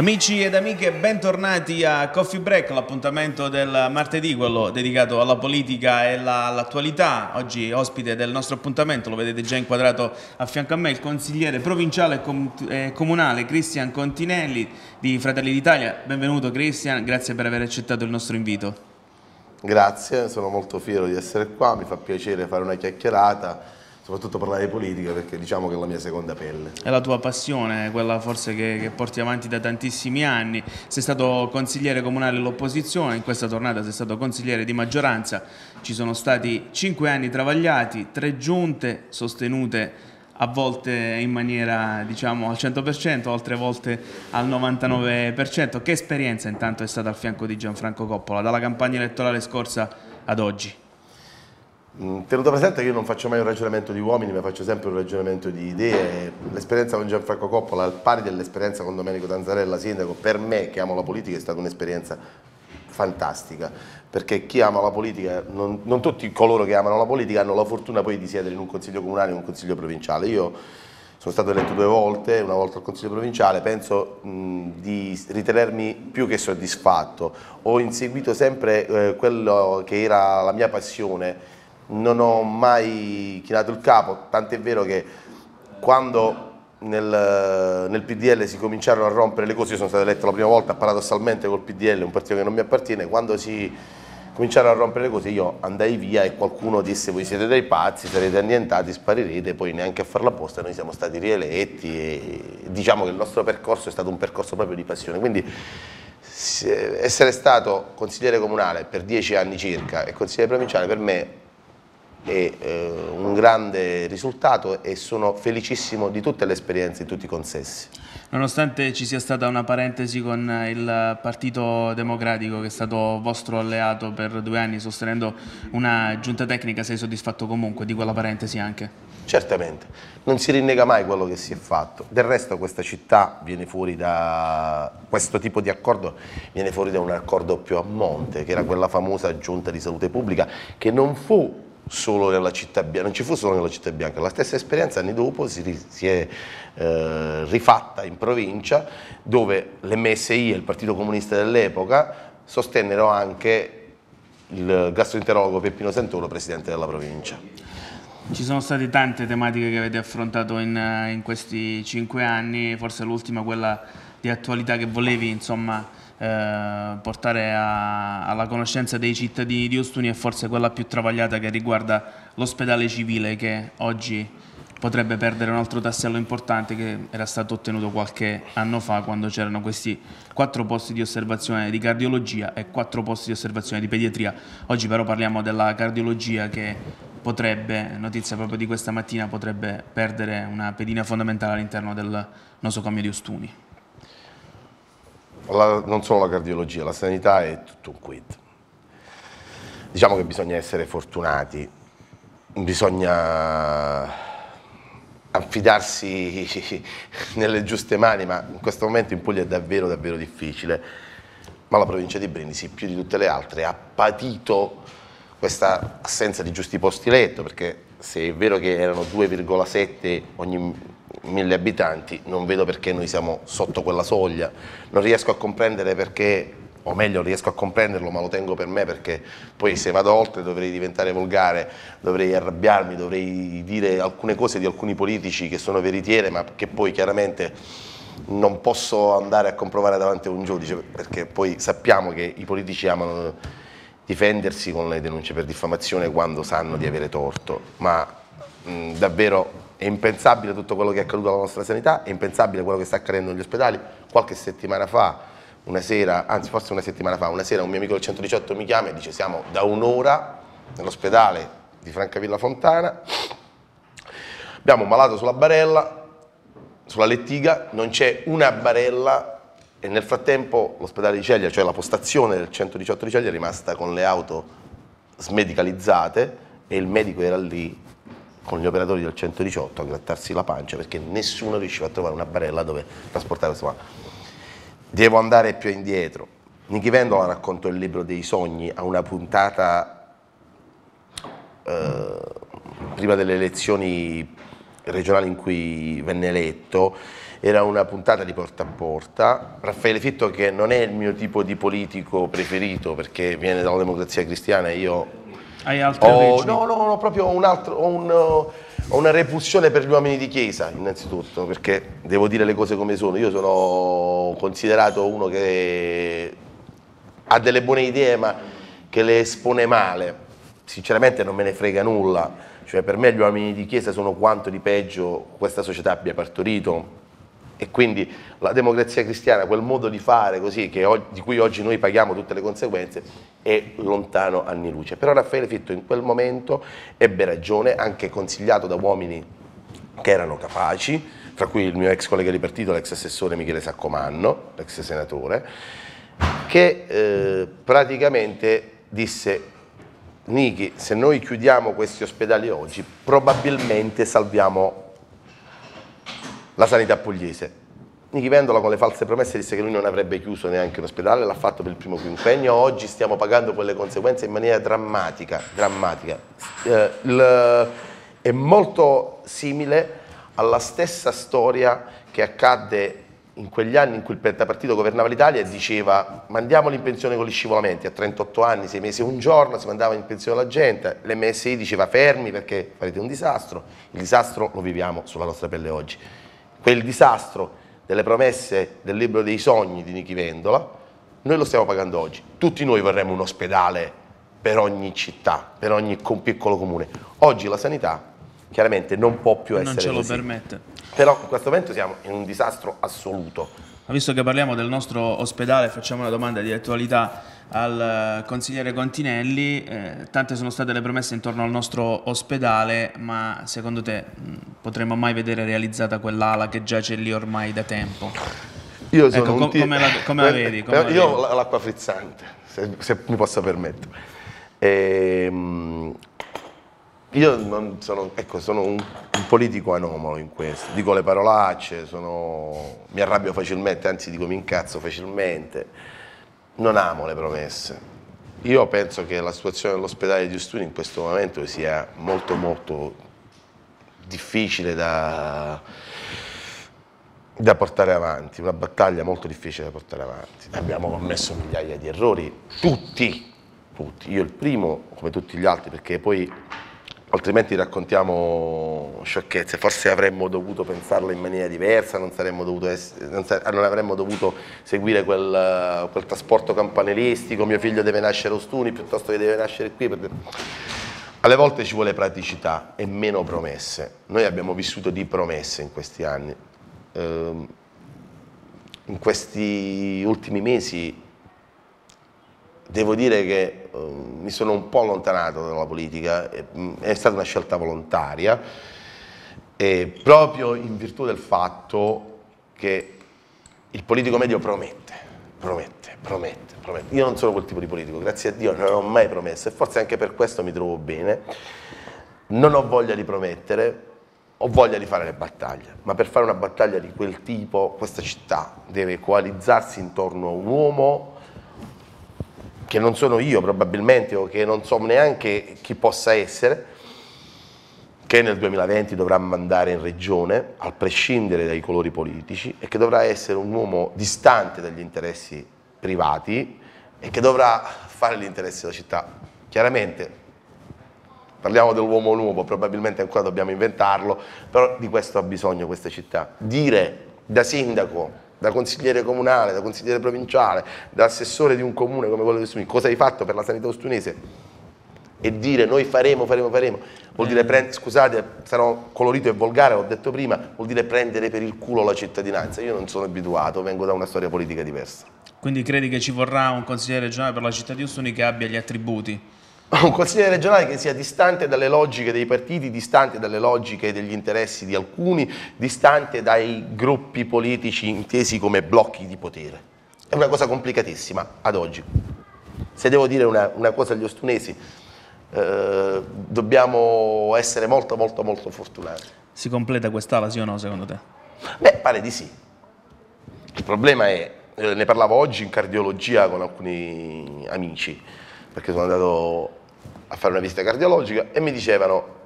Amici ed amiche, bentornati a Coffee Break, l'appuntamento del martedì, quello dedicato alla politica e all'attualità. Oggi ospite del nostro appuntamento, lo vedete già inquadrato a fianco a me, il consigliere provinciale e comunale Christian Continelli di Fratelli d'Italia. Benvenuto Christian, grazie per aver accettato il nostro invito. Grazie, sono molto fiero di essere qua, mi fa piacere fare una chiacchierata, soprattutto parlare di politica, perché diciamo che è la mia seconda pelle. È la tua passione, quella forse che porti avanti da tantissimi anni. Sei stato consigliere comunale dell'opposizione, in questa tornata sei stato consigliere di maggioranza. Ci sono stati 5 anni travagliati, 3 giunte sostenute a volte in maniera, diciamo, al 100%, altre volte al 99%. Che esperienza intanto è stata al fianco di Gianfranco Coppola, dalla campagna elettorale scorsa ad oggi? Tenuto presente che io non faccio mai un ragionamento di uomini, ma faccio sempre un ragionamento di idee. L'esperienza con Gianfranco Coppola, al pari dell'esperienza con Domenico Tanzarella sindaco, per me che amo la politica è stata un'esperienza fantastica, perché chi ama la politica, non tutti coloro che amano la politica hanno la fortuna poi di sedere in un consiglio comunale e in un consiglio provinciale. Io sono stato eletto 2 volte, una volta al consiglio provinciale, penso di ritenermi più che soddisfatto. Ho inseguito sempre quello che era la mia passione. Non ho mai chinato il capo, tant'è vero che quando nel PDL si cominciarono a rompere le cose, io sono stato eletto la prima volta paradossalmente col PDL, un partito che non mi appartiene, quando si cominciarono a rompere le cose io andai via e qualcuno disse: voi siete dei pazzi, sarete annientati, sparirete, poi neanche a farla apposta. Noi siamo stati rieletti e diciamo che il nostro percorso è stato un percorso proprio di passione, quindi essere stato consigliere comunale per 10 anni circa e consigliere provinciale per me è un grande risultato e sono felicissimo di tutte le esperienze, di tutti i consessi. Nonostante ci sia stata una parentesi con il Partito Democratico, che è stato vostro alleato per 2 anni sostenendo una giunta tecnica, sei soddisfatto comunque di quella parentesi anche? Certamente, non si rinnega mai quello che si è fatto. Del resto questa città viene fuori da questo tipo di accordo, viene fuori da un accordo più a monte, che era quella famosa giunta di salute pubblica, che non fu solo nella Città Bianca, non ci fu solo nella Città Bianca, la stessa esperienza anni dopo si è rifatta in provincia, dove l'MSI e il Partito Comunista dell'epoca sostennero anche il gastroenterologo Peppino Santoro, presidente della provincia. Ci sono state tante tematiche che avete affrontato in questi 5 anni, forse l'ultima quella di attualità che volevi, insomma, portare alla conoscenza dei cittadini di Ostuni, e forse quella più travagliata che riguarda l'ospedale civile, che oggi potrebbe perdere un altro tassello importante che era stato ottenuto qualche anno fa, quando c'erano questi 4 posti di osservazione di cardiologia e 4 posti di osservazione di pediatria. Oggi però parliamo della cardiologia, che potrebbe, notizia proprio di questa mattina, potrebbe perdere una pedina fondamentale all'interno del nosocomio di Ostuni. Non solo la cardiologia, la sanità è tutto un quid. Diciamo che bisogna essere fortunati, bisogna affidarsi nelle giuste mani, ma in questo momento in Puglia è davvero davvero difficile. Ma la provincia di Brindisi, più di tutte le altre, ha patito questa assenza di giusti posti letto, perché se è vero che erano 2,7 ogni 1000 abitanti, non vedo perché noi siamo sotto quella soglia. Non riesco a comprendere perché, o meglio riesco a comprenderlo ma lo tengo per me, perché poi se vado oltre dovrei diventare volgare, dovrei arrabbiarmi, dovrei dire alcune cose di alcuni politici che sono veritiere ma che poi chiaramente non posso andare a comprovare davanti a un giudice, perché poi sappiamo che i politici amano difendersi con le denunce per diffamazione quando sanno di avere torto, ma davvero è impensabile tutto quello che è accaduto alla nostra sanità, è impensabile quello che sta accadendo negli ospedali. Qualche settimana fa, una sera, anzi forse una settimana fa, una sera un mio amico del 118 mi chiama e dice: siamo da un'ora nell'ospedale di Francavilla Fontana, abbiamo un malato sulla barella, sulla lettiga, non c'è una barella, e nel frattempo l'ospedale di Ceglie, cioè la postazione del 118 di Ceglie, è rimasta con le auto smedicalizzate e il medico era lì con gli operatori del 118 a grattarsi la pancia perché nessuno riusciva a trovare una barella dove trasportare questo malato. Devo andare più indietro. Nichi Vendola raccontò il libro dei sogni a una puntata prima delle elezioni regionale in cui venne eletto, era una puntata di Porta a Porta. Raffaele Fitto, che non è il mio tipo di politico preferito perché viene dalla Democrazia Cristiana, io ho una repulsione per gli uomini di chiesa, innanzitutto, perché devo dire le cose come sono. Io sono considerato uno che ha delle buone idee ma che le espone male. Sinceramente non me ne frega nulla, cioè per me gli uomini di chiesa sono quanto di peggio questa società abbia partorito, e quindi la Democrazia Cristiana, quel modo di fare così, di cui oggi noi paghiamo tutte le conseguenze, è lontano anni luce. Però Raffaele Fitto in quel momento ebbe ragione, anche consigliato da uomini che erano capaci, fra cui il mio ex collega di partito, l'ex assessore Michele Saccomanno, l'ex senatore, che praticamente disse: Nichi, se noi chiudiamo questi ospedali oggi, probabilmente salviamo la sanità pugliese. Nichi Vendola, con le false promesse, disse che lui non avrebbe chiuso neanche un ospedale, l'ha fatto per il primo quinquennio. Oggi stiamo pagando quelle conseguenze in maniera drammatica, è molto simile alla stessa storia che accadde in quegli anni in cui il partito governava l'Italia e diceva: mandiamoli in pensione con gli scivolamenti, a 38 anni, 6 mesi e un giorno si mandava in pensione la gente, l'MSI diceva: fermi perché farete un disastro. Il disastro lo viviamo sulla nostra pelle oggi. Quel disastro delle promesse del libro dei sogni di Nichi Vendola noi lo stiamo pagando oggi. Tutti noi vorremmo un ospedale per ogni città, per ogni piccolo comune. Oggi la sanità chiaramente non può più essere così. Non ce lo permette. Però in questo momento siamo in un disastro assoluto. Ma visto che parliamo del nostro ospedale, facciamo una domanda di attualità al consigliere Continelli. Tante sono state le promesse intorno al nostro ospedale, ma secondo te potremmo mai vedere realizzata quell'ala che giace lì ormai da tempo? Io sono come la vedi? Io l'acqua frizzante, se mi posso permettere. Io non sono, ecco, sono un politico anomalo in questo, dico le parolacce, mi arrabbio facilmente, anzi dico mi incazzo facilmente, non amo le promesse. Io penso che la situazione dell'ospedale di Ostuni in questo momento sia molto molto difficile da portare avanti, una battaglia molto difficile da portare avanti. Abbiamo commesso migliaia di errori, tutti, io il primo come tutti gli altri, perché poi altrimenti raccontiamo sciocchezze. Forse avremmo dovuto pensarla in maniera diversa, non avremmo dovuto seguire quel trasporto campanilistico, mio figlio deve nascere a Ostuni piuttosto che deve nascere qui. Alle volte ci vuole praticità e meno promesse. Noi abbiamo vissuto di promesse in questi anni. In questi ultimi mesi devo dire che mi sono un po' allontanato dalla politica, è stata una scelta volontaria, proprio in virtù del fatto che il politico medio promette. Io non sono quel tipo di politico, grazie a Dio non ho mai promesso, e forse anche per questo mi trovo bene. Non ho voglia di promettere, ho voglia di fare le battaglie, ma per fare una battaglia di quel tipo questa città deve coalizzarsi intorno a un uomo che non sono io probabilmente, o che non so neanche chi possa essere, che nel 2020 dovrà mandare in regione, a prescindere dai colori politici, e che dovrà essere un uomo distante dagli interessi privati e che dovrà fare l'interesse della città. Chiaramente parliamo dell'uomo nuovo, probabilmente ancora dobbiamo inventarlo, però di questo ha bisogno questa città. Dire da sindaco, da consigliere comunale, da consigliere provinciale, da assessore di un comune come quello di Ostuni, cosa hai fatto per la sanità ostunese? E dire noi faremo, vuol dire, scusate, sarò colorito e volgare, l'ho detto prima, vuol dire prendere per il culo la cittadinanza. Io non sono abituato, vengo da una storia politica diversa. Quindi credi che ci vorrà un consigliere regionale per la città di Ostuni che abbia gli attributi? Un consigliere regionale che sia distante dalle logiche dei partiti, distante dalle logiche degli interessi di alcuni, distante dai gruppi politici intesi come blocchi di potere. È una cosa complicatissima ad oggi. Se devo dire una cosa agli ostunesi, dobbiamo essere molto molto molto fortunati. Si completa quest'ala, sì o no, secondo te? Beh, pare di sì. Il problema è, ne parlavo oggi in cardiologia con alcuni amici, perché sono andato a fare una visita cardiologica e mi dicevano: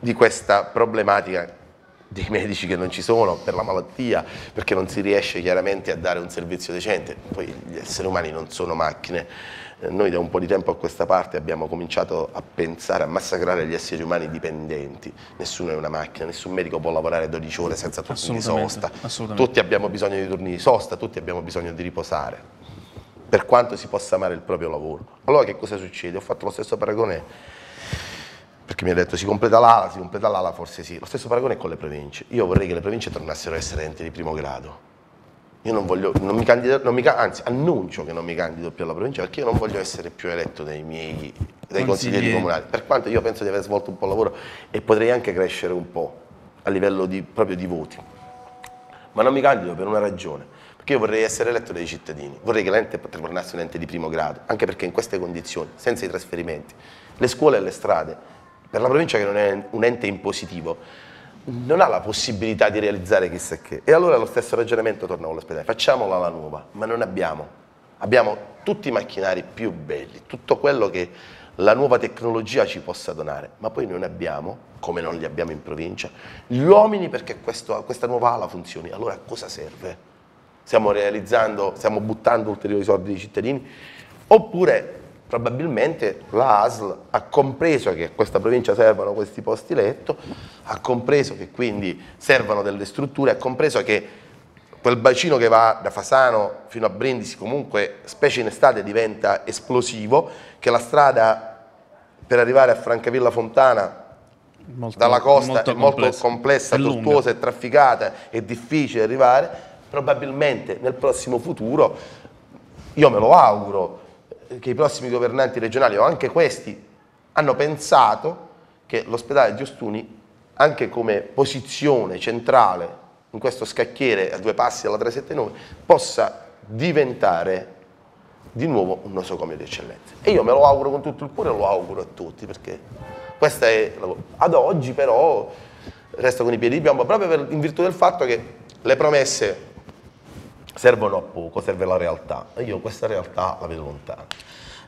di questa problematica dei medici che non ci sono per la malattia, perché non si riesce chiaramente a dare un servizio decente. Poi gli esseri umani non sono macchine. Noi da un po' di tempo a questa parte abbiamo cominciato a pensare, a massacrare gli esseri umani dipendenti. Nessuno è una macchina, nessun medico può lavorare 12 ore senza turni di sosta. Tutti abbiamo bisogno di turni di sosta, tutti abbiamo bisogno di riposare, per quanto si possa amare il proprio lavoro. Allora che cosa succede? Ho fatto lo stesso paragone, perché mi ha detto si completa l'ala, forse sì. Lo stesso paragone è con le province. Io vorrei che le province tornassero a essere enti di primo grado. Io non voglio, anzi annuncio che non mi candido più alla provincia, perché io non voglio essere più eletto dai miei consiglieri comunali. Per quanto io penso di aver svolto un po' il lavoro e potrei anche crescere un po' a livello di, proprio di voti. Ma non mi candido per una ragione, perché io vorrei essere eletto dai cittadini. Vorrei che l'ente tornasse un ente di primo grado, anche perché in queste condizioni, senza i trasferimenti, le scuole e le strade, per la provincia che non è un ente impositivo, non ha la possibilità di realizzare chissà che. E allora lo stesso ragionamento torna con l'ospedale. Facciamola la nuova, ma non abbiamo tutti i macchinari più belli, tutto quello che la nuova tecnologia ci possa donare, ma poi non abbiamo, come non li abbiamo in provincia, gli uomini perché questa nuova ala funzioni. Allora a cosa serve? Stiamo buttando ulteriori soldi dei cittadini, oppure probabilmente la ASL ha compreso che a questa provincia servono questi posti letto, ha compreso che quindi servono delle strutture, ha compreso che quel bacino che va da Fasano fino a Brindisi comunque, specie in estate, diventa esplosivo, che la strada per arrivare a Francavilla Fontana dalla costa è molto complessa, tortuosa e trafficata, è difficile arrivare. Probabilmente nel prossimo futuro, io me lo auguro, che i prossimi governanti regionali o anche questi hanno pensato che l'ospedale di Ostuni, anche come posizione centrale in questo scacchiere a due passi dalla 379, possa diventare di nuovo un nosocomio di eccellenza. E io me lo auguro con tutto il cuore, lo auguro a tutti, perché questa è la... Ad oggi però resto con i piedi di piombo, proprio in virtù del fatto che le promesse servono a poco, serve la realtà, e io questa realtà la vedo lontana.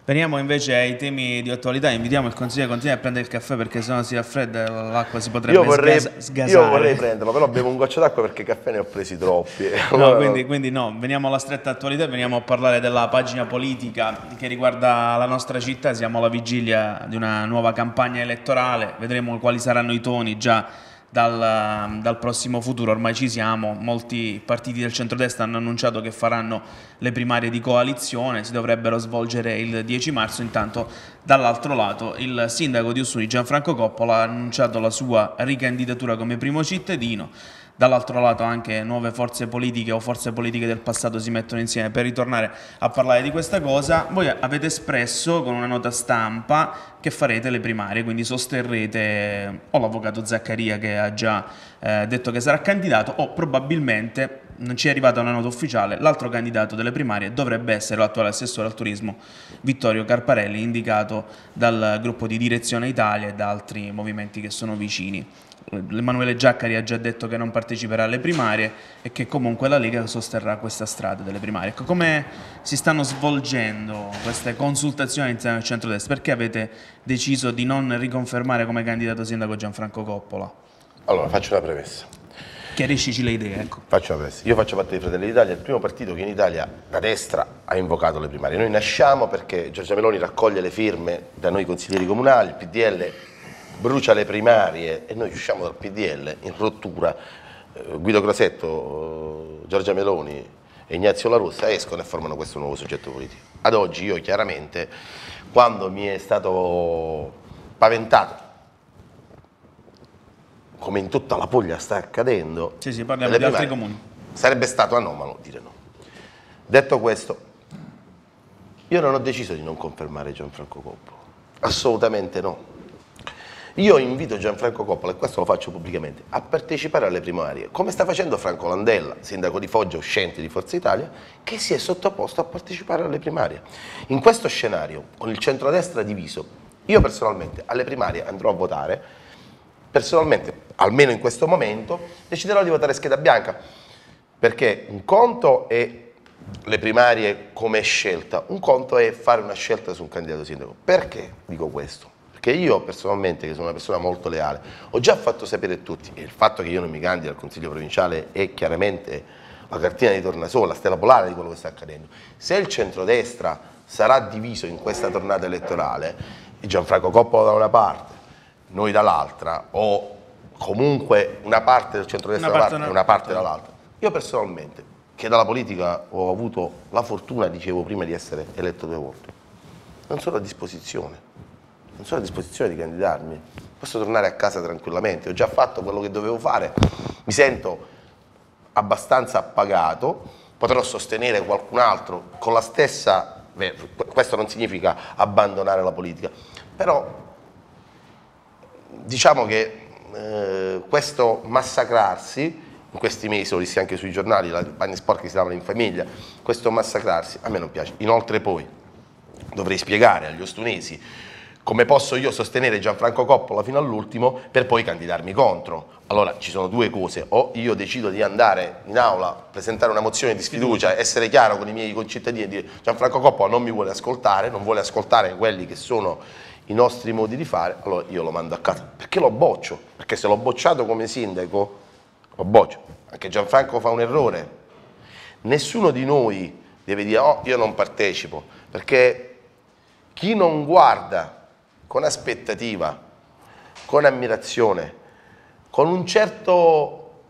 Veniamo invece ai temi di attualità. Invitiamo il consigliere Continelli a prendere il caffè, perché sennò si raffredda l'acqua, si potrebbe sgasare. Io vorrei prenderlo, però bevo un goccio d'acqua perché caffè ne ho presi troppi. No, quindi no, veniamo alla stretta attualità, veniamo a parlare della pagina politica che riguarda la nostra città. Siamo alla vigilia di una nuova campagna elettorale, vedremo quali saranno i toni già dal prossimo futuro. Ormai ci siamo, molti partiti del centrodestra hanno annunciato che faranno le primarie di coalizione, si dovrebbero svolgere il 10 marzo, intanto dall'altro lato il sindaco di Ostuni Gianfranco Coppola ha annunciato la sua ricandidatura come primo cittadino, dall'altro lato anche nuove forze politiche o forze politiche del passato si mettono insieme per ritornare a parlare di questa cosa. Voi avete espresso con una nota stampa che farete le primarie, quindi sosterrete o l'avvocato Zaccaria che ha già detto che sarà candidato, o probabilmente, non ci è arrivata una nota ufficiale, l'altro candidato delle primarie dovrebbe essere l'attuale assessore al turismo Vittorio Carparelli, indicato dal gruppo di Direzione Italia e da altri movimenti che sono vicini. Emanuele Giaccari ha già detto che non parteciperà alle primarie e che comunque la Lega sosterrà questa strada delle primarie. Ecco, come si stanno svolgendo queste consultazioni all'interno del centrodestra? Perché avete deciso di non riconfermare come candidato sindaco Gianfranco Coppola? Allora, faccio una premessa. Chiariscici le idee, ecco. Faccio una premessa. Io faccio parte di Fratelli d'Italia, il primo partito che in Italia, da destra, ha invocato le primarie. Noi nasciamo perché Giorgia Meloni raccoglie le firme da noi consiglieri comunali, il PDL brucia le primarie e noi usciamo dal PDL in rottura. Guido Crosetto, Giorgia Meloni e Ignazio La Russa escono e formano questo nuovo soggetto politico. Ad oggi io chiaramente, quando mi è stato paventato, come in tutta la Puglia sta accadendo, parliamo di altri comuni, sarebbe stato anomalo dire no. Detto questo, io non ho deciso di non confermare Gianfranco Coppola, assolutamente no. Io invito Gianfranco Coppola, e questo lo faccio pubblicamente, a partecipare alle primarie, come sta facendo Franco Landella, sindaco di Foggia, uscente di Forza Italia, che si è sottoposto a partecipare alle primarie. In questo scenario, con il centrodestra diviso, io personalmente alle primarie andrò a votare, personalmente, almeno in questo momento, deciderò di votare scheda bianca, perché un conto è le primarie come scelta, un conto è fare una scelta su un candidato sindaco. Perché dico questo? Perché io personalmente, che sono una persona molto leale, ho già fatto sapere a tutti, e il fatto che io non mi candidi al Consiglio Provinciale è chiaramente la cartina di tornasole, la stella polare di quello che sta accadendo. Se il centrodestra sarà diviso in questa tornata elettorale, Gianfranco Coppola da una parte, noi dall'altra, o comunque una parte del centrodestra da una parte e una parte dall'altra, io personalmente, che dalla politica ho avuto la fortuna, dicevo prima, di essere eletto 2 volte, non sono a disposizione. Non sono a disposizione di candidarmi, posso tornare a casa tranquillamente, ho già fatto quello che dovevo fare, mi sento abbastanza appagato, potrò sostenere qualcun altro con la stessa, questo non significa abbandonare la politica, però diciamo che questo massacrarsi, in questi mesi ho visto anche sui giornali, le bagne sporche si lavano in famiglia, questo massacrarsi a me non piace. Inoltre poi dovrei spiegare agli ostunesi come posso io sostenere Gianfranco Coppola fino all'ultimo per poi candidarmi contro. Allora ci sono due cose: o io decido di andare in aula, presentare una mozione di sfiducia, essere chiaro con i miei concittadini e dire Gianfranco Coppola non mi vuole ascoltare, non vuole ascoltare quelli che sono i nostri modi di fare, allora io lo mando a casa, perché lo boccio, perché se l'ho bocciato come sindaco lo boccio. Anche Gianfranco fa un errore, nessuno di noi deve dire oh io non partecipo, perché chi non guarda con aspettativa, con ammirazione, con un certo,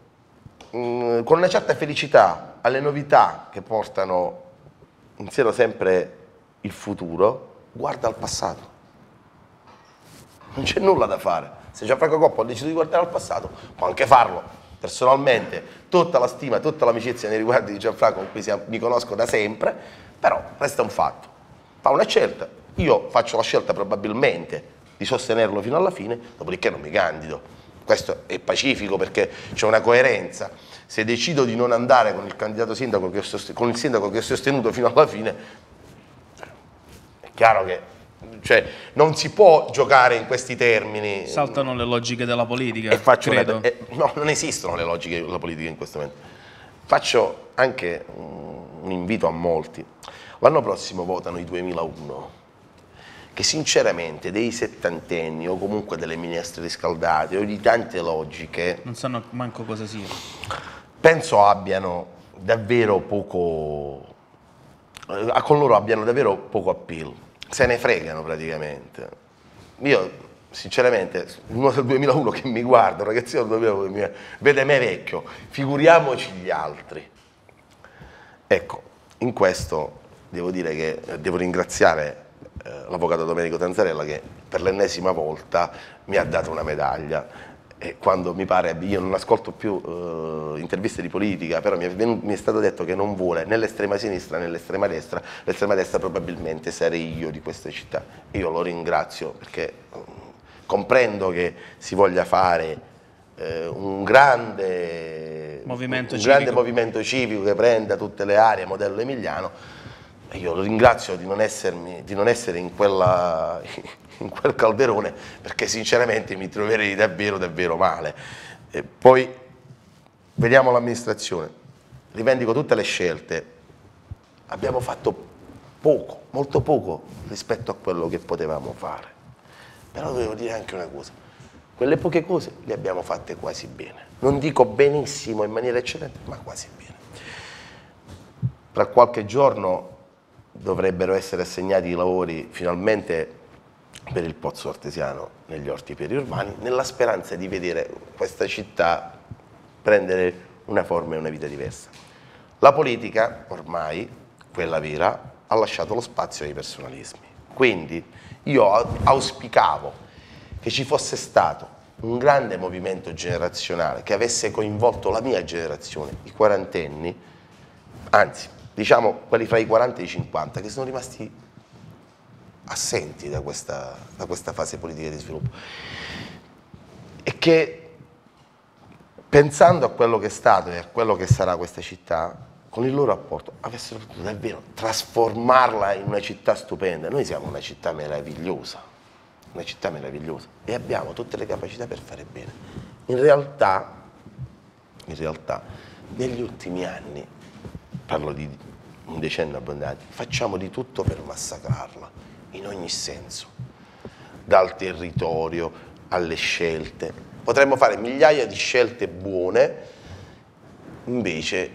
con una certa felicità alle novità che portano in sé sempre il futuro, guarda al passato. Non c'è nulla da fare. Se Gianfranco Coppola ha deciso di guardare al passato, può anche farlo. Personalmente, tutta la stima, tutta l'amicizia nei riguardi di Gianfranco, con cui mi conosco da sempre, però resta un fatto. Fa una scelta. Io faccio la scelta probabilmente di sostenerlo fino alla fine, dopodiché non mi candido. Questo è pacifico perché c'è una coerenza. Se decido di non andare con il candidato sindaco che ho, con il sindaco che ho sostenuto fino alla fine, è chiaro che non si può giocare in questi termini. Saltano le logiche della politica, e faccio credo. No, non esistono le logiche della politica in questo momento. Faccio anche un invito a molti. L'anno prossimo votano i 2001. Che sinceramente dei settantenni o comunque delle minestre riscaldate o di tante logiche non sanno manco cosa sia, penso abbiano davvero poco, con loro abbiano davvero poco appeal, se ne fregano praticamente. Io sinceramente uno del 2001 che mi guarda, ragazzi, io vede me vecchio, figuriamoci gli altri. Ecco, in questo devo dire che devo ringraziare l'avvocato Domenico Tanzarella, che per l'ennesima volta mi ha dato una medaglia. E quando mi pare, io non ascolto più interviste di politica, però mi è stato detto che non vuole né l'estrema sinistra né l'estrema destra. L'estrema destra probabilmente sarei io di questa città. Io lo ringrazio perché comprendo che si voglia fare un grande movimento civico che prenda tutte le aree, modello emiliano. Io lo ringrazio di non essere in quel calderone, perché sinceramente mi troverei davvero davvero male. E poi vediamo l'amministrazione, rivendico tutte le scelte, abbiamo fatto poco, molto poco rispetto a quello che potevamo fare, però devo dire anche una cosa, quelle poche cose le abbiamo fatte quasi bene, non dico benissimo in maniera eccellente, ma quasi bene. Tra qualche giorno dovrebbero essere assegnati i lavori finalmente per il pozzo artesiano negli orti periurbani, nella speranza di vedere questa città prendere una forma e una vita diversa. La politica ormai, quella vera, ha lasciato lo spazio ai personalismi, quindi io auspicavo che ci fosse stato un grande movimento generazionale che avesse coinvolto la mia generazione, i quarantenni, anzi diciamo quelli fra i 40 e i 50 che sono rimasti assenti da questa fase politica di sviluppo, e che pensando a quello che è stato e a quello che sarà questa città, con il loro apporto avessero potuto davvero trasformarla in una città stupenda. Noi siamo una città meravigliosa e abbiamo tutte le capacità per fare bene. In realtà negli ultimi anni, parlo di un decennio abbondante, facciamo di tutto per massacrarla in ogni senso. dal territorio alle scelte. Potremmo fare migliaia di scelte buone, invece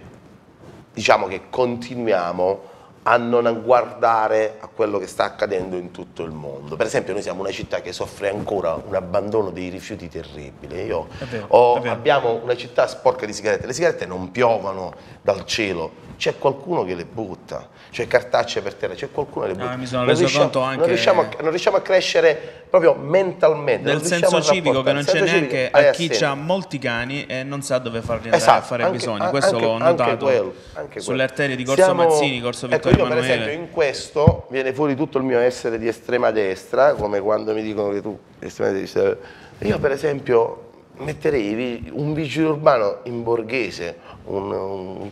diciamo che continuiamo a non guardare a quello che sta accadendo in tutto il mondo. Per esempio noi siamo una città che soffre ancora un abbandono dei rifiuti terribile. Io abbiamo una città sporca di sigarette, le sigarette non piovono dal cielo, c'è qualcuno che le butta, c'è cartacce per terra, c'è qualcuno che le butta. Mi sono reso conto anche... non riusciamo a crescere proprio mentalmente. Del senso civico che non c'è neanche a chi ha molti cani e non sa dove farli andare a fare bisogni. Questo l'ho notato sulle arterie di Corso Mazzini, Corso Vittorio. Io per esempio in questo viene fuori tutto il mio essere di estrema destra, come quando mi dicono che tu estrema destra. Io per esempio metterei un vigile urbano in borghese, un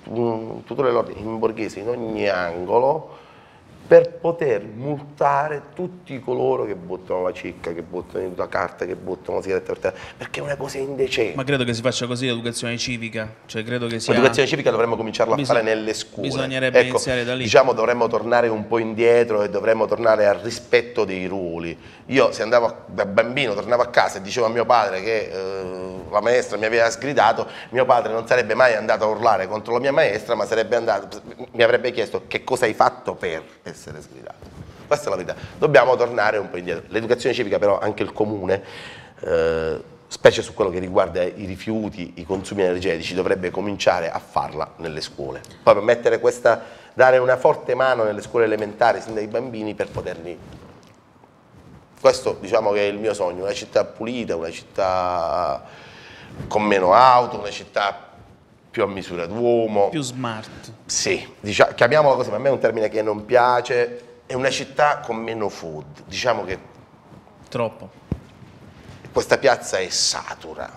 tutore dell'ordine in borghese in ogni angolo per poter multare tutti coloro che buttano la cicca, che buttano la carta, che buttano la sigaretta per terra, perché è una cosa indecente. Ma credo che si faccia così l'educazione civica, cioè credo che sia... L'educazione civica dovremmo cominciarla a fare nelle scuole. Bisognerebbe iniziare da lì. Diciamo dovremmo tornare un po' indietro e dovremmo tornare al rispetto dei ruoli. Io se andavo da bambino, tornavo a casa e dicevo a mio padre che la maestra mi aveva sgridato, mio padre non sarebbe mai andato a urlare contro la mia maestra, ma sarebbe andato, mi avrebbe chiesto che cosa hai fatto per... essere sgridato. Questa è la verità, dobbiamo tornare un po' indietro. L'educazione civica però anche il comune, specie su quello che riguarda i rifiuti, i consumi energetici, dovrebbe cominciare a farla nelle scuole. Poi per mettere questa, dare una forte mano nelle scuole elementari, sin dai bambini, per poterli... Questo diciamo che è il mio sogno, una città pulita, una città con meno auto, una città più a misura d'uomo, più smart. Sì, diciamo, chiamiamola così, ma a me è un termine che non piace, è una città con meno food, diciamo che troppo. Questa piazza è satura.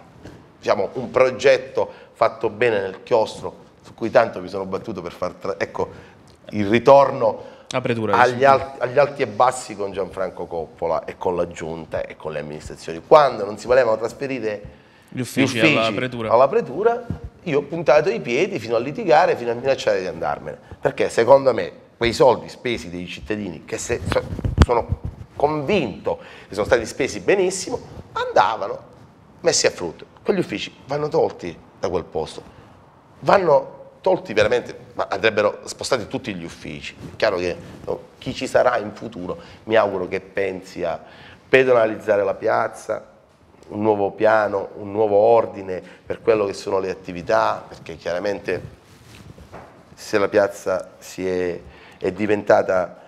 Diciamo un progetto fatto bene nel chiostro, su cui tanto mi sono battuto per far ecco il ritorno agli alti e bassi con Gianfranco Coppola e con la giunta e con le amministrazioni. Quando non si volevano trasferire gli uffici alla pretura, io ho puntato i piedi fino a litigare, fino a minacciare di andarmene, perché secondo me quei soldi spesi dei cittadini, che sono convinto che sono stati spesi benissimo, andavano messi a frutto. Quegli uffici vanno tolti da quel posto, vanno tolti veramente, ma andrebbero spostati tutti gli uffici. È chiaro che chi ci sarà in futuro mi auguro che pensi a pedonalizzare la piazza, un nuovo piano, un nuovo ordine per quello che sono le attività, perché chiaramente se la piazza è diventata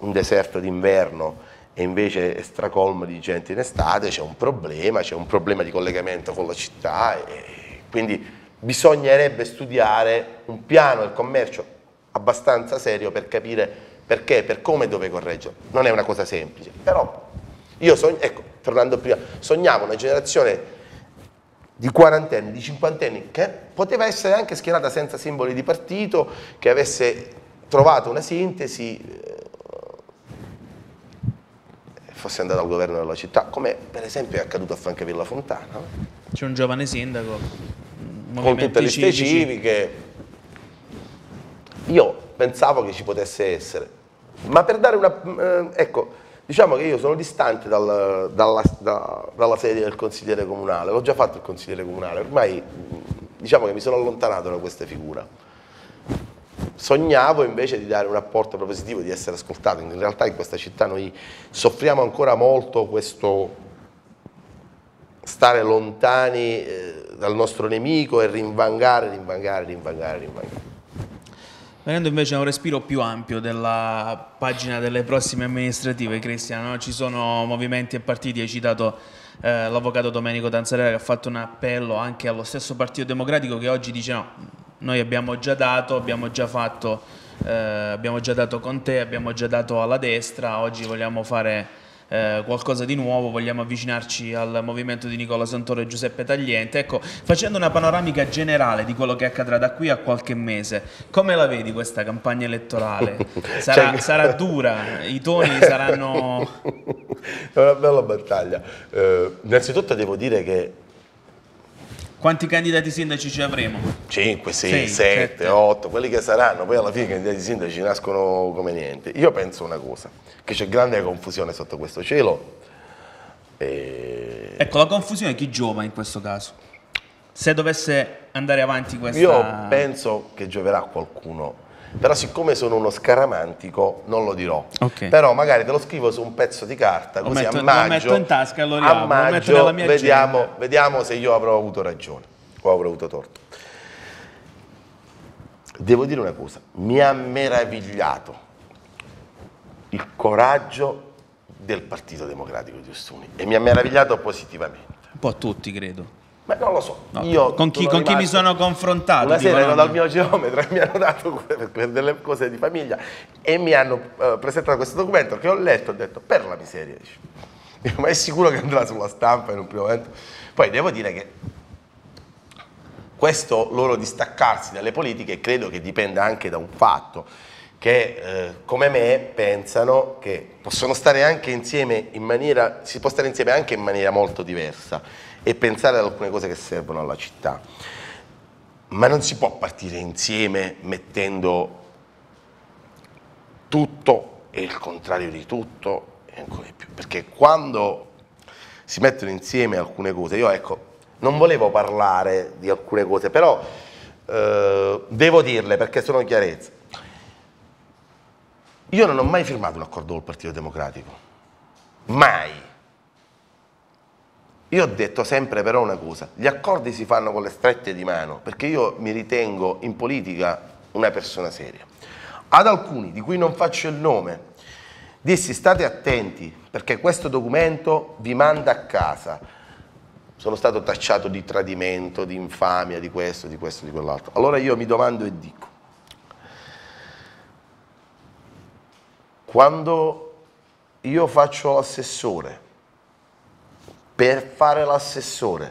un deserto d'inverno e invece è stracolma di gente in estate, c'è un problema di collegamento con la città, e quindi bisognerebbe studiare un piano del commercio abbastanza serio per capire perché, per come e dove correggere. Non è una cosa semplice, però io tornando prima, sognavo una generazione di quarantenni, di cinquantenni, che poteva essere anche schierata senza simboli di partito, che avesse trovato una sintesi e fosse andata al governo della città, come per esempio è accaduto a Francavilla Fontana. C'è un giovane sindaco, con tutte le liste civiche. Io pensavo che ci potesse essere, ma per dare una... Diciamo che io sono distante dalla sede del consigliere comunale, l'ho già fatto il consigliere comunale, ormai diciamo che mi sono allontanato da questa figura. Sognavo invece di dare un apporto propositivo, di essere ascoltato. In realtà in questa città noi soffriamo ancora molto questo stare lontani dal nostro nemico e rinvangare. Venendo invece a un respiro più ampio della pagina delle prossime amministrative, Cristian, no? Ci sono movimenti e partiti, hai citato l'avvocato Domenico Tanzarella che ha fatto un appello anche allo stesso Partito Democratico, che oggi dice no, noi abbiamo già dato, abbiamo già dato con te, abbiamo già dato alla destra, oggi vogliamo fare... qualcosa di nuovo, vogliamo avvicinarci al movimento di Nicola Santoro e Giuseppe Tagliente. Ecco, facendo una panoramica generale di quello che accadrà da qui a qualche mese, come la vedi questa campagna elettorale? Sarà dura, i toni saranno... È una bella battaglia. Innanzitutto devo dire che... Quanti candidati sindaci ci avremo? 5, 6, 7, 8, quelli che saranno, poi alla fine i candidati sindaci nascono come niente. Io penso una cosa, che c'è grande confusione sotto questo cielo Ecco, la confusione chi giova in questo caso? Se dovesse andare avanti questa... Io penso che gioverà qualcuno, però siccome sono uno scaramantico non lo dirò, okay. Però magari te lo scrivo su un pezzo di carta, così metto, a maggio, lo metto in tasca, lo riapro, a maggio lo metto nella mia vediamo se io avrò avuto ragione o avrò avuto torto. Devo dire una cosa, mi ha meravigliato il coraggio del Partito Democratico di Ostuni e mi ha meravigliato positivamente. Un po' tutti, credo. Ma non lo so, no, io con chi mi sono confrontato? Una sera ero dal mio geometra e mi hanno dato delle cose di famiglia e mi hanno presentato questo documento che ho letto e ho detto, per la miseria, ma è sicuro che andrà sulla stampa in un primo momento? Poi devo dire che questo loro distaccarsi dalle politiche credo che dipenda anche da un fatto, che come me pensano che possono stare anche insieme in maniera, si può stare insieme anche in maniera molto diversa e pensare ad alcune cose che servono alla città, ma non si può partire insieme mettendo tutto e il contrario di tutto e ancora di più, perché quando si mettono insieme alcune cose, io ecco, non volevo parlare di alcune cose, però devo dirle perché sono chiarezza. Io non ho mai firmato un accordo col Partito Democratico, mai. Io ho detto sempre però una cosa, gli accordi si fanno con le strette di mano, perché io mi ritengo in politica una persona seria. Ad alcuni, di cui non faccio il nome, dissi state attenti, perché questo documento vi manda a casa. Sono stato tacciato di tradimento, di infamia, di questo, di questo, di quell'altro. Allora io mi domando e dico, quando io faccio l'assessore, per fare l'assessore,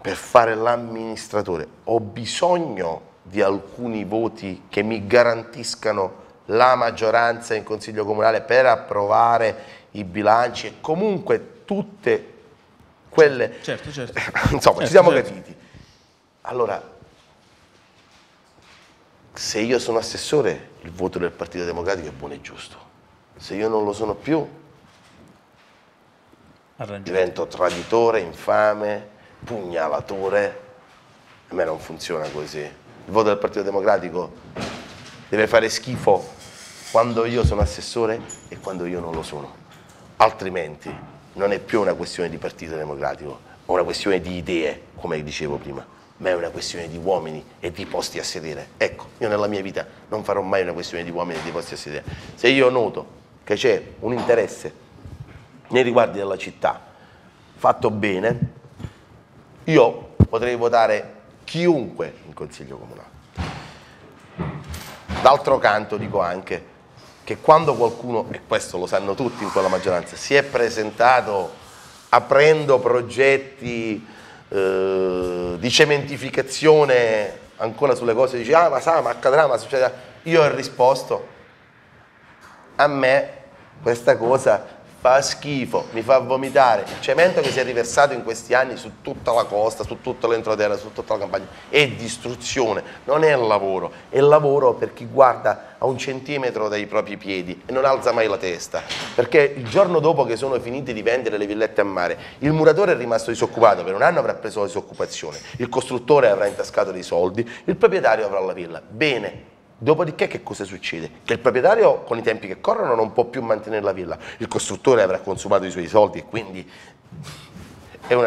per fare l'amministratore, ho bisogno di alcuni voti che mi garantiscano la maggioranza in Consiglio Comunale per approvare i bilanci e comunque tutte quelle... Certo, certo. Insomma, certo, ci siamo capiti. Allora, se io sono assessore... il voto del Partito Democratico è buono e giusto. Se io non lo sono più, divento traditore, infame, pugnalatore. A me non funziona così. Il voto del Partito Democratico deve fare schifo quando io sono assessore e quando io non lo sono. Altrimenti non è più una questione di Partito Democratico, o una questione di idee, come dicevo prima, ma è una questione di uomini e di posti a sedere. Ecco, io nella mia vita non farò mai una questione di uomini e di posti a sedere. Se io noto che c'è un interesse nei riguardi della città fatto bene, io potrei votare chiunque in Consiglio Comunale. D'altro canto dico anche che quando qualcuno, e questo lo sanno tutti in quella maggioranza, si è presentato aprendo progetti di cementificazione ancora sulle cose, dice ah ma sa, ma accadrà, ma succederà, io ho risposto, a me questa cosa fa schifo, mi fa vomitare il cemento che si è riversato in questi anni su tutta la costa, su tutto l'entroterra, su tutta la campagna, è distruzione, non è lavoro, è lavoro per chi guarda a 1 centimetro dai propri piedi e non alza mai la testa, perché il giorno dopo che sono finiti di vendere le villette a mare, il muratore è rimasto disoccupato, per un anno avrà preso la disoccupazione, il costruttore avrà intascato dei soldi, il proprietario avrà la villa, bene. Dopodiché che cosa succede? Che il proprietario con i tempi che corrono non può più mantenere la villa, il costruttore avrà consumato i suoi soldi e quindi è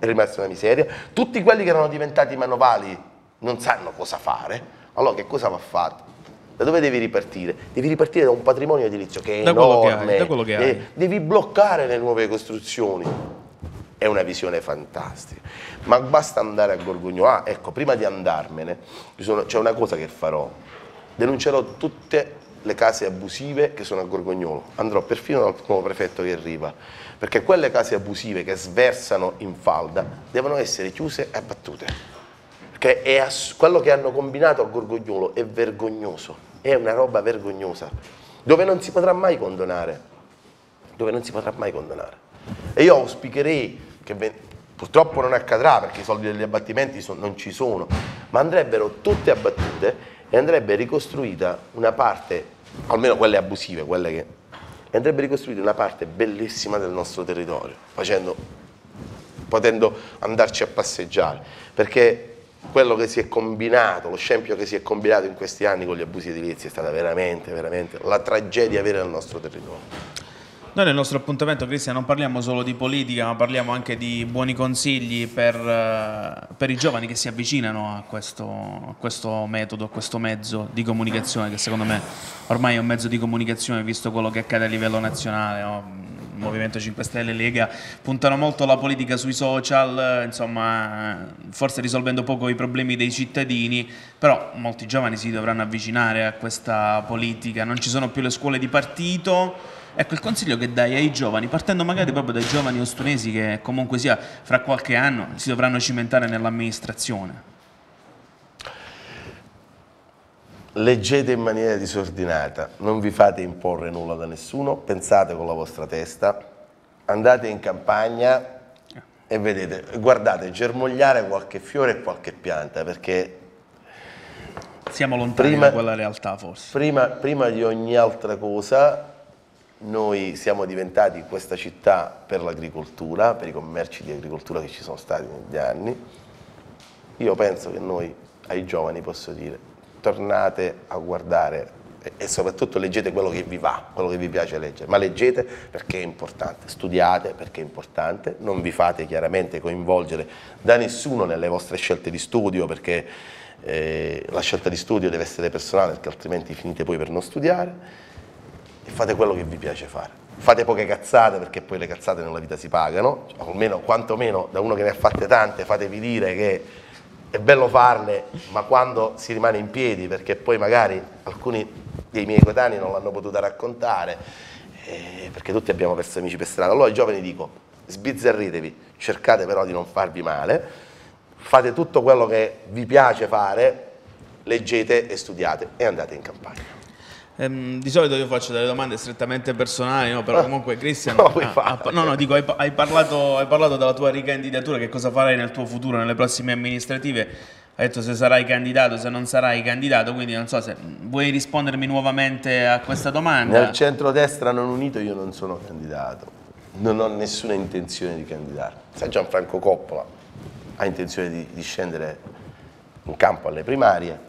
rimasta una miseria, tutti quelli che erano diventati manovali non sanno cosa fare, allora che cosa va fatto? Da dove devi ripartire? Devi ripartire da un patrimonio edilizio che è enorme, da quello che hai. Devi bloccare le nuove costruzioni. È una visione fantastica, ma basta andare a Gorgognolo. Ah, ecco, prima di andarmene c'è una cosa che farò, denuncerò tutte le case abusive che sono a Gorgognolo, andrò perfino dal nuovo prefetto che arriva, perché quelle case abusive che sversano in falda devono essere chiuse e abbattute, perché quello che hanno combinato a Gorgognolo è vergognoso, è una roba vergognosa, dove non si potrà mai condonare, dove non si potrà mai condonare. E io auspicherei che purtroppo non accadrà, perché i soldi degli abbattimenti non ci sono, ma andrebbero tutte abbattute e andrebbe ricostruita una parte, almeno quelle abusive, quelle che e andrebbe ricostruita una parte bellissima del nostro territorio, potendo andarci a passeggiare, perché quello che si è combinato, lo scempio che si è combinato in questi anni con gli abusi edilizi è stata veramente, veramente la tragedia vera del nostro territorio. Noi nel nostro appuntamento, Cristian, non parliamo solo di politica, ma parliamo anche di buoni consigli per i giovani che si avvicinano a questo metodo, a questo mezzo di comunicazione, che secondo me ormai è un mezzo di comunicazione, visto quello che accade a livello nazionale, no? Movimento 5 Stelle, Lega, puntano molto la politica sui social, insomma, forse risolvendo poco i problemi dei cittadini, però molti giovani si dovranno avvicinare a questa politica, non ci sono più le scuole di partito. Ecco, il consiglio che dai ai giovani, partendo magari proprio dai giovani ostunesi che comunque sia fra qualche anno si dovranno cimentare nell'amministrazione. Leggete in maniera disordinata, non vi fate imporre nulla da nessuno, pensate con la vostra testa, andate in campagna e vedete, guardate germogliare qualche fiore e qualche pianta, perché siamo lontani da quella realtà forse. Prima di ogni altra cosa noi siamo diventati questa città per l'agricoltura, per i commerci di agricoltura che ci sono stati negli anni. Io penso che noi ai giovani posso dire, tornate a guardare e soprattutto leggete quello che vi va, quello che vi piace leggere, ma leggete perché è importante, studiate perché è importante, non vi fate chiaramente coinvolgere da nessuno nelle vostre scelte di studio, perché la scelta di studio deve essere personale, perché altrimenti finite poi per non studiare. Fate quello che vi piace fare, fate poche cazzate, perché poi le cazzate nella vita si pagano, almeno quantomeno da uno che ne ha fatte tante fatevi dire che è bello farle, ma quando si rimane in piedi, perché poi magari alcuni dei miei coetanei non l'hanno potuta raccontare, perché tutti abbiamo perso amici per strada. Allora ai giovani dico, sbizzarritevi, cercate però di non farvi male, fate tutto quello che vi piace fare, leggete e studiate e andate in campagna. Di solito io faccio delle domande strettamente personali, no? Però comunque Christian, dico, hai parlato della tua ricandidatura, che cosa farai nel tuo futuro, nelle prossime amministrative, hai detto se sarai candidato, se non sarai candidato, quindi non so se vuoi rispondermi nuovamente a questa domanda. Nel centrodestra non unito io non sono candidato, non ho nessuna intenzione di candidarmi. Se Gianfranco Coppola ha intenzione di scendere in campo alle primarie,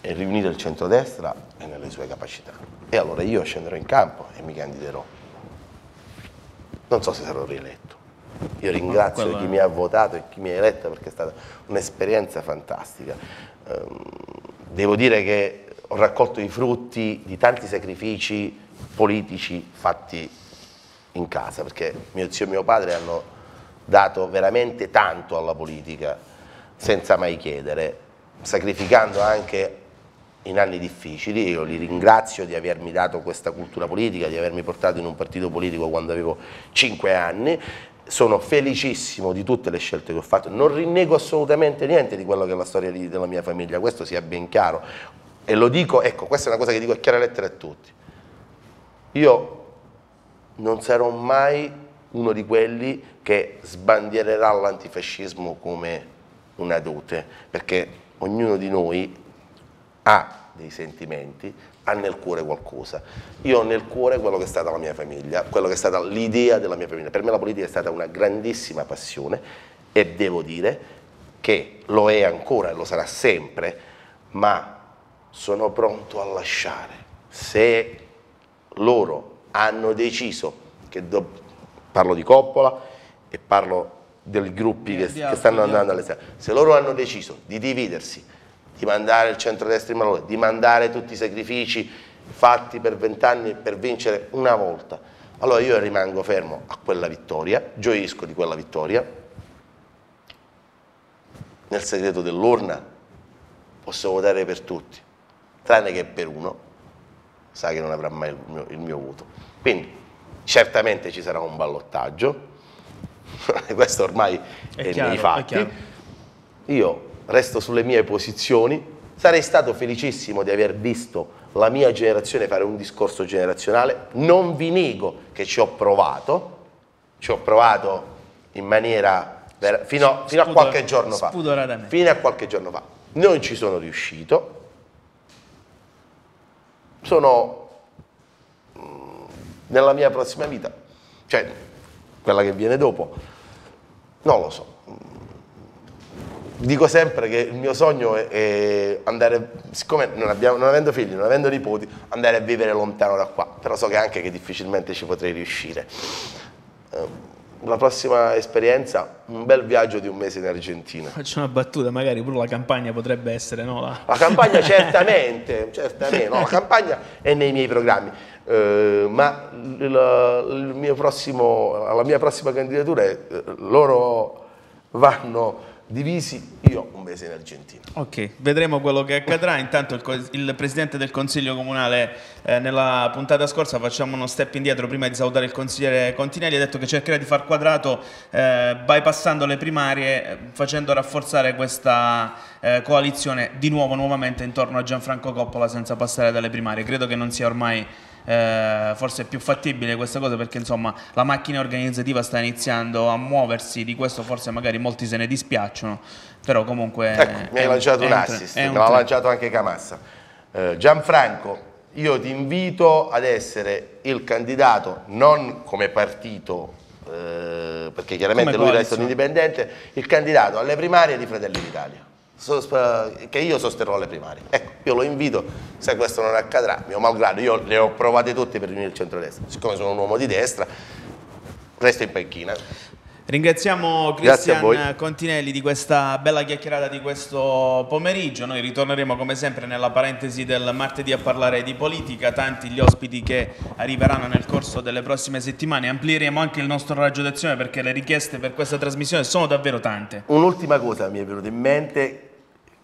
è riunito il centrodestra e nelle sue capacità, e allora io scenderò in campo e mi candiderò, non so se sarò rieletto. Io ringrazio chi mi ha votato e chi mi ha eletto, perché è stata un'esperienza fantastica. Devo dire che ho raccolto i frutti di tanti sacrifici politici fatti in casa, perché mio zio e mio padre hanno dato veramente tanto alla politica senza mai chiedere, sacrificando anche in anni difficili. Io li ringrazio di avermi dato questa cultura politica, di avermi portato in un partito politico quando avevo 5 anni, sono felicissimo di tutte le scelte che ho fatto, non rinnego assolutamente niente di quello che è la storia della mia famiglia, questo sia ben chiaro, e lo dico, ecco, questa è una cosa che dico a chiare lettere a tutti, io non sarò mai uno di quelli che sbandiererà l'antifascismo come una dote, perché ognuno di noi ha dei sentimenti, ha nel cuore qualcosa. Io ho nel cuore quello che è stata la mia famiglia, quello che è stata l'idea della mia famiglia. Per me la politica è stata una grandissima passione e devo dire che lo è ancora e lo sarà sempre, ma sono pronto a lasciare. Se loro hanno deciso, che parlo di Coppola e parlo dei gruppi che stanno andando all'esterno, se loro hanno deciso di dividersi, di mandare il centrodestra in malore, di mandare tutti i sacrifici fatti per 20 anni per vincere una volta, allora io rimango fermo a quella vittoria, gioisco di quella vittoria, nel segreto dell'urna posso votare per tutti, tranne che per uno, sa che non avrà mai il mio voto, quindi certamente ci sarà un ballottaggio, questo ormai è chiaro, nei fatti, io resto sulle mie posizioni, sarei stato felicissimo di aver visto la mia generazione fare un discorso generazionale, non vi nego che ci ho provato in maniera fino a qualche giorno fa, non ci sono riuscito, sono nella mia prossima vita, cioè quella che viene dopo, non lo so. Dico sempre che il mio sogno è andare, siccome non avendo figli, non avendo nipoti, andare a vivere lontano da qua, però so che anche che difficilmente ci potrei riuscire. La prossima esperienza, un bel viaggio di un mese in Argentina. Faccio una battuta, magari pure la campagna potrebbe essere, no? La campagna certamente, certamente, no, la campagna è nei miei programmi, ma la mia prossima candidatura è loro vanno divisi, io un mese in Argentina. Ok, vedremo quello che accadrà. Intanto il Presidente del Consiglio Comunale, nella puntata scorsa, facciamo uno step indietro prima di salutare il consigliere Continelli, ha detto che cercherà di far quadrato bypassando le primarie, facendo rafforzare questa coalizione di nuovamente intorno a Gianfranco Coppola senza passare dalle primarie. Credo che non sia ormai forse è più fattibile questa cosa, perché insomma la macchina organizzativa sta iniziando a muoversi, di questo forse magari molti se ne dispiacciono, però comunque ecco, mi hai lanciato un assist, me l'ha lanciato anche Camassa. Gianfranco, io ti invito ad essere il candidato, non come partito, perché chiaramente come lui resta un indipendente, il candidato alle primarie di Fratelli d'Italia, che io sosterrò le primarie. Ecco, io lo invito, se questo non accadrà, mio malgrado, io le ho provate tutte per unire il centrodestra, siccome sono un uomo di destra, resto in panchina. Ringraziamo Christian Continelli di questa bella chiacchierata di questo pomeriggio. Noi ritorneremo come sempre nella parentesi del martedì a parlare di politica, tanti gli ospiti che arriveranno nel corso delle prossime settimane, amplieremo anche il nostro raggio d'azione perché le richieste per questa trasmissione sono davvero tante. Un'ultima cosa mi è venuta in mente,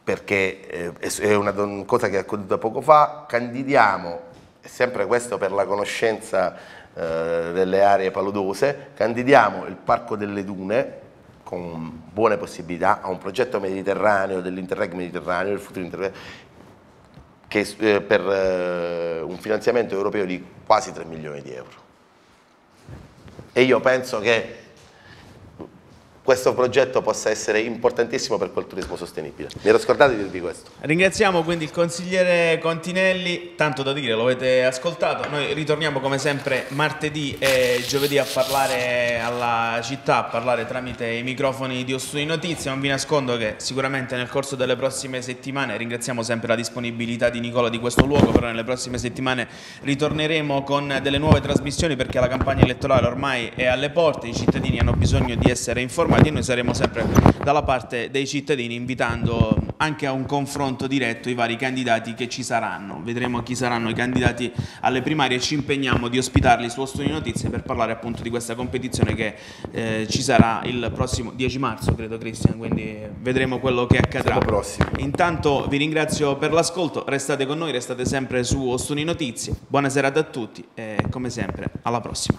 perché è una cosa che è accaduta poco fa, candidiamo, sempre questo per la conoscenza delle aree paludose, candidiamo il Parco delle Dune con buone possibilità a un progetto mediterraneo, dell'Interreg Mediterraneo, del futuro Interreg, che per un finanziamento europeo di quasi 3 milioni di euro. E io penso che questo progetto possa essere importantissimo per quel turismo sostenibile. Mi ero scordato di dirvi questo. Ringraziamo quindi il consigliere Continelli, tanto da dire, lo avete ascoltato. Noi ritorniamo come sempre martedì e giovedì a parlare alla città, a parlare tramite i microfoni di Ostuni Notizie. Non vi nascondo che sicuramente nel corso delle prossime settimane, ringraziamo sempre la disponibilità di Nicola di questo luogo, però nelle prossime settimane ritorneremo con delle nuove trasmissioni, perché la campagna elettorale ormai è alle porte, i cittadini hanno bisogno di essere informati e noi saremo sempre dalla parte dei cittadini, invitando anche a un confronto diretto i vari candidati che ci saranno. Vedremo chi saranno i candidati alle primarie e ci impegniamo di ospitarli su Ostuni Notizie per parlare appunto di questa competizione che ci sarà il prossimo 10 marzo, credo, Christian, quindi vedremo quello che accadrà. Intanto vi ringrazio per l'ascolto, restate con noi, restate sempre su Ostuni Notizie. Buona serata a tutti e come sempre alla prossima.